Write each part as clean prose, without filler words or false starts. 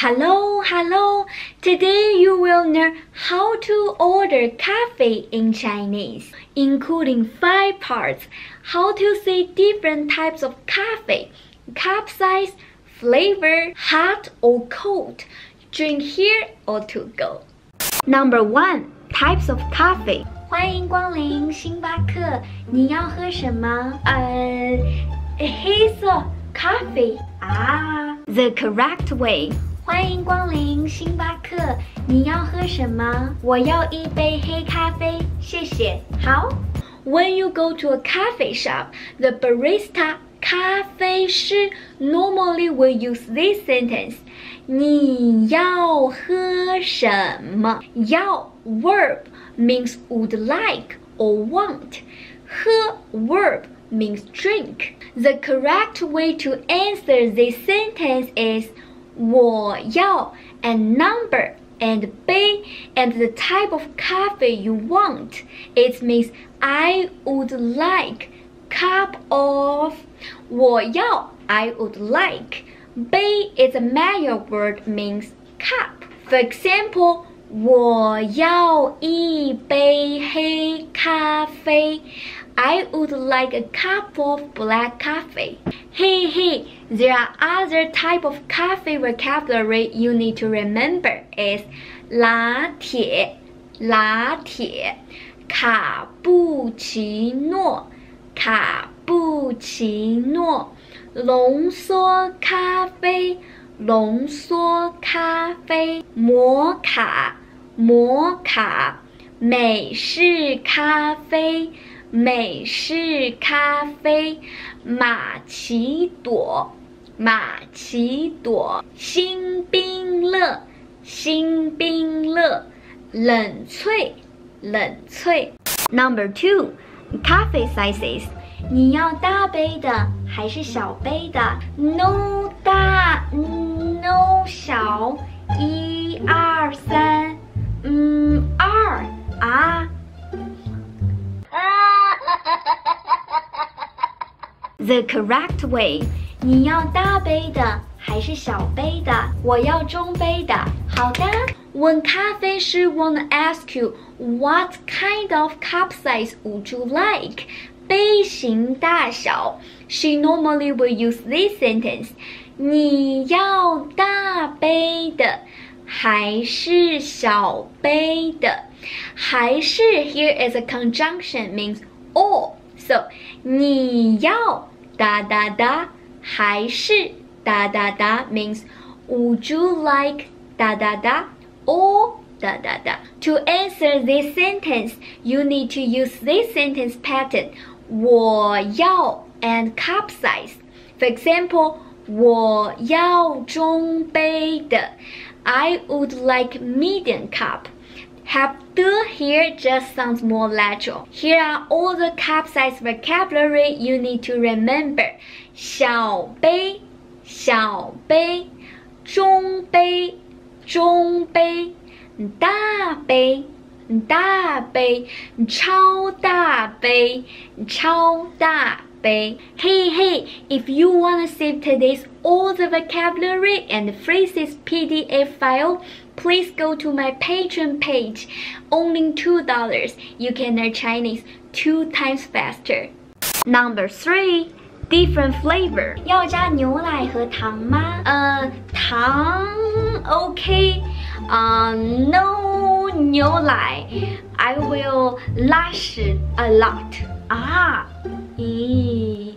Hello! Today you will learn how to order coffee in Chinese, including 5 parts: how to say different types of coffee, cup size, flavor, hot or cold, drink here or to go. Number 1. Types of coffee. 欢迎光临星巴克，你要喝什么？黑色 coffee 啊。The correct way. 欢迎光临星巴克，你要喝什么？我要一杯黑咖啡，谢谢。好。When you go to a coffee shop, the barista 咖啡师 normally will use this sentence. 你要喝什么？要 verb means would like or want. 喝 verb means drink. The correct way to answer this sentence is 我要 and number and 杯 and the type of coffee you want. It means I would like cup of. 我要 I would like. 杯 is a Maya word means cup. For example, 我要一杯黑咖啡. I would like a cup of black coffee. Hey, there are other type of coffee vocabulary you need to remember is 拿铁 拿铁 卡布奇诺 卡布奇诺 浓缩咖啡 浓缩咖啡 摩卡 摩卡 美式咖啡 美式咖啡 玛奇朵 玛奇朵 星冰乐 星冰乐 冷萃 冷萃 Number 2. Coffee sizes. 你要大杯的还是小杯的 ？No 大 ，No 小，一二三，二啊。The correct way. 你要大杯的还是小杯的？我要中杯的。好的。When 咖啡师 wanna ask you what kind of cup size would you like, 杯型大小 she normally will use this sentence. 你要大杯的还是小杯的？还是 here is a conjunction means or. So 你要。Da da da 还是 da da da means would you like da da da or da da da. To answer this sentence, you need to use this sentence pattern 我要 and cup size. For example, 我要中杯的 I would like medium cup. Have the here just sounds more natural. Here are all the cup size vocabulary you need to remember. 小杯小杯中杯中杯大杯大杯超大杯超大杯 Hey, if you want to save today's all the vocabulary and phrases PDF file, please go to my Patreon page. Only $2. You can learn Chinese 2 times faster. Number 3. Different flavor. 要加牛奶和糖吗？糖 OK. No 牛奶. I will lash it a lot. 啊，咦。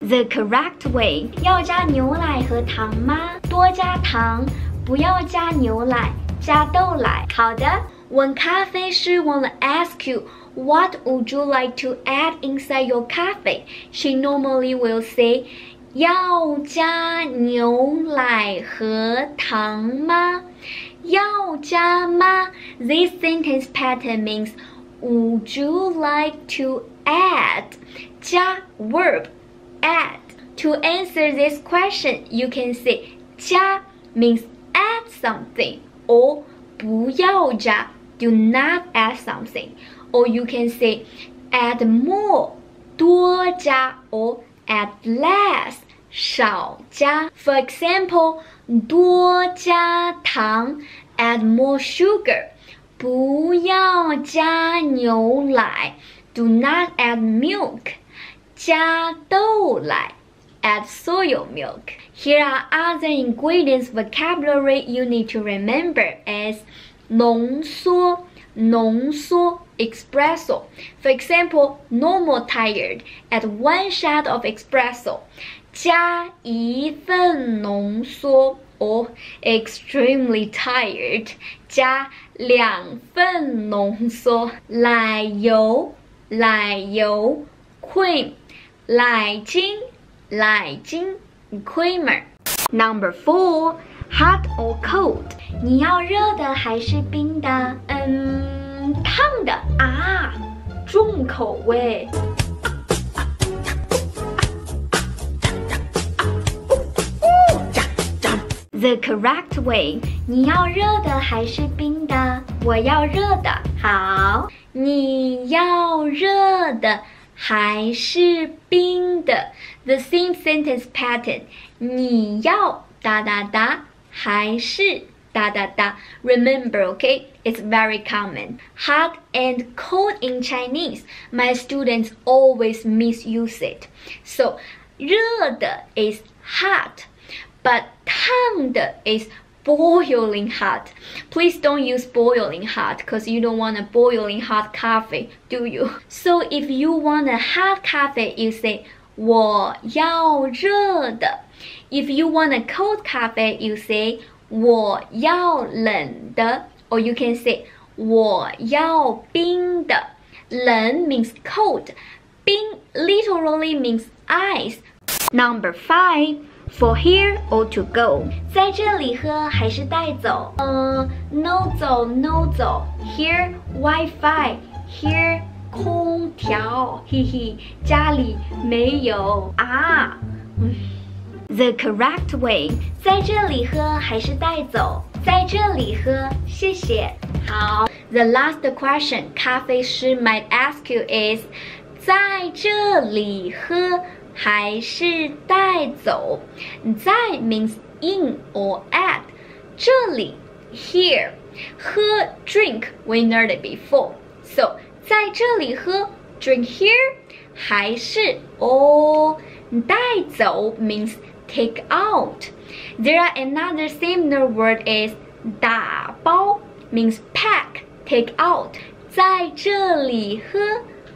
The correct way. 要加牛奶和糖吗？多加糖，不要加牛奶，加豆奶。好的。When 咖啡师 wanna ask you what would you like to add inside your coffee, she normally will say 要加牛奶和糖吗？要加吗？ This sentence pattern means would you like to add? 加 verb. Add. To answer this question, you can say 加 means add something or 不要加 do not add something, or you can say add more 多加 or add less 少加. For example, 多加糖, add more sugar. 不要加牛奶, do not add milk. 加豆奶, add soy milk. Here are other ingredients vocabulary you need to remember as 浓缩, 浓缩, espresso. For example, normal tired, add one shot of espresso. 加一份浓缩 or extremely tired. 加两份浓缩。奶油，奶油 cream. 奶精，奶精 creamer. Number 4, hot or cold? 你要热的还是冰的？烫的啊，重口味。The correct way. 你要热的还是冰的？我要热的。好，你要热的还是冰的 ？The same sentence pattern. 你要哒哒哒还是哒哒哒 ？Remember, okay? It's very common. Hot and cold in Chinese. My students always misuse it. So, 热的 is hot, but 烫的 is boiling hot. Please don't use boiling hot because you don't want a boiling hot coffee, do you? So if you want a hot coffee, you say 我要热的. If you want a cold coffee, you say 我要冷的. Or you can say 我要冰的. 冷 means cold. 冰 literally means ice. Number 5. For here or to go? 在这里喝还是带走？no 走 no 走。Here Wi-Fi, here 空调，嘿嘿，家里没有啊。The correct way. 在这里喝还是带走？在这里喝，谢谢。好。The last question 咖啡师 might ask you is 在这里喝还是带走？在 means in or at. 这里 here. 喝 drink we learned it before. So 在这里喝 drink here. 还是 or 带走 means take out. There are another similar word is 打包 means pack take out. 在这里喝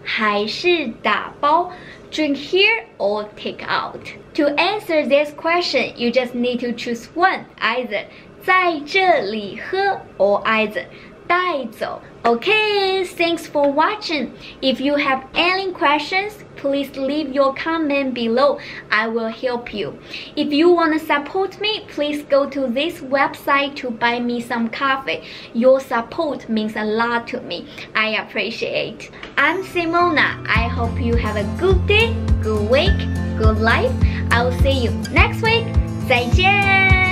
还是打包 drink here or take out. To answer this question, you just need to choose one, either 在这里喝 or either 带走. Okay, thanks for watching. If you have any questions, please leave your comment below. I will help you. If you want to support me, please go to this website to buy me some coffee. Your support means a lot to me. I appreciate. I'm Simona. I hope you have a good day, good week, good life. I'll see you next week. 再见!